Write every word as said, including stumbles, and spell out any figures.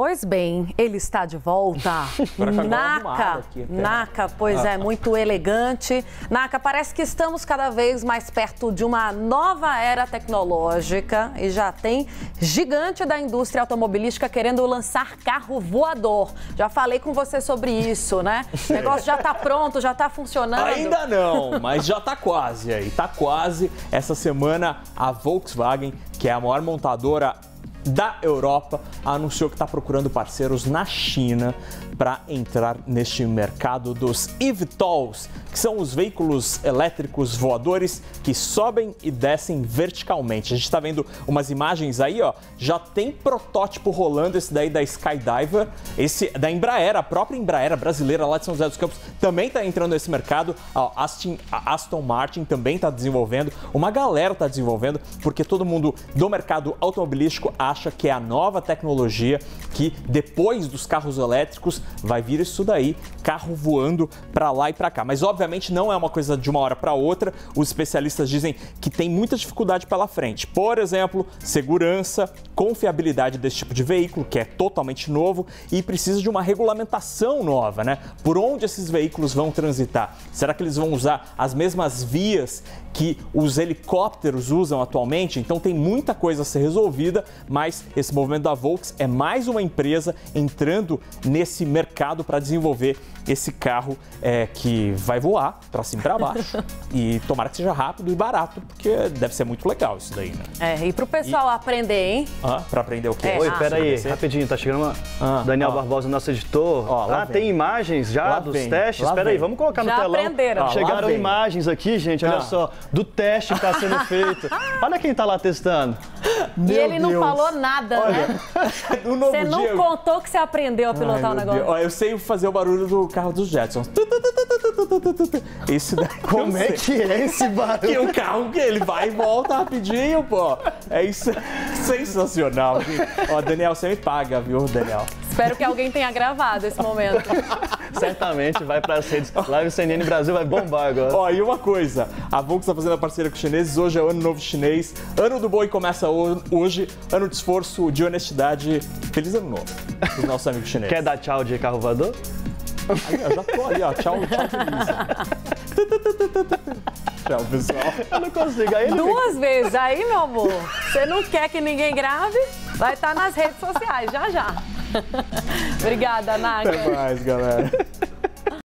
Pois bem, ele está de volta. Naka, aqui, Naka, pois ah. é, muito elegante. Naka, parece que estamos cada vez mais perto de uma nova era tecnológica e já tem gigante da indústria automobilística querendo lançar carro voador. Já falei com você sobre isso, né? O negócio já está pronto, já está funcionando. Ainda não, mas já está quase aí, está quase. Essa semana a Volkswagen, que é a maior montadora da Europa, anunciou que está procurando parceiros na China para entrar neste mercado dos eVTOLs, que são os veículos elétricos voadores que sobem e descem verticalmente. A gente está vendo umas imagens aí, ó, já tem protótipo rolando, esse daí da Skydiver, esse da Embraer, a própria Embraer brasileira lá de São José dos Campos também está entrando nesse mercado, a Aston, a Aston Martin também está desenvolvendo, uma galera está desenvolvendo, porque todo mundo do mercado automobilístico acha que é a nova tecnologia que, depois dos carros elétricos, vai vir isso daí, carro voando para lá e para cá. Mas, obviamente, não é uma coisa de uma hora para outra. Os especialistas dizem que tem muita dificuldade pela frente. Por exemplo, segurança, confiabilidade desse tipo de veículo, que é totalmente novo e precisa de uma regulamentação nova, né? Por onde esses veículos vão transitar? Será que eles vão usar as mesmas vias que os helicópteros usam atualmente? Então, tem muita coisa a ser resolvida, mas esse movimento da Volks é mais uma empresa entrando nesse mercado para desenvolver esse carro é, que vai voar para cima e para baixo. E tomara que seja rápido e barato, porque deve ser muito legal isso daí, né? É, e para o pessoal e... aprender, hein? Ah, para aprender o quê? É, Oi, ah, peraí, rapidinho, tá chegando uma... ah, Daniel ó. Barbosa, nosso editor. Ó, ah, vem. Tem imagens já lá dos vem, testes? Espera aí, vamos colocar já no telão. Aprenderam. Ah, Chegaram imagens vem. aqui, gente, olha ah. só, do teste que está sendo feito. Olha quem tá lá testando. Meu e ele Deus. não falou nada, Olha, né? Você não dia... contou que você aprendeu a pilotar Ai, o negócio. Olha, eu sei fazer o barulho do carro dos Jetsons. Esse daí, como é que é esse barulho? Que é um carro que ele vai e volta rapidinho, pô. É isso, sensacional. Ó, Daniel, você me paga, viu, Daniel? Espero que alguém tenha gravado esse momento. Certamente vai para as redes. Live C N N Brasil vai bombar agora. Ó, e uma coisa, a Volks está fazendo a parceria com os chineses. Hoje é o Ano Novo Chinês. Ano do Boi começa hoje. Ano de esforço, de honestidade. Feliz Ano Novo para os nossos amigos chineses. Quer dar tchau de carro voador? Aí, ó, já tô ali, ó. Tchau, tchau, feliz. Tchau, pessoal. Eu não consigo. Aí Duas fica... vezes. Aí, meu amor, você não quer que ninguém grave? Vai estar nas redes sociais, já, já. Obrigada, Naka. Até mais, galera.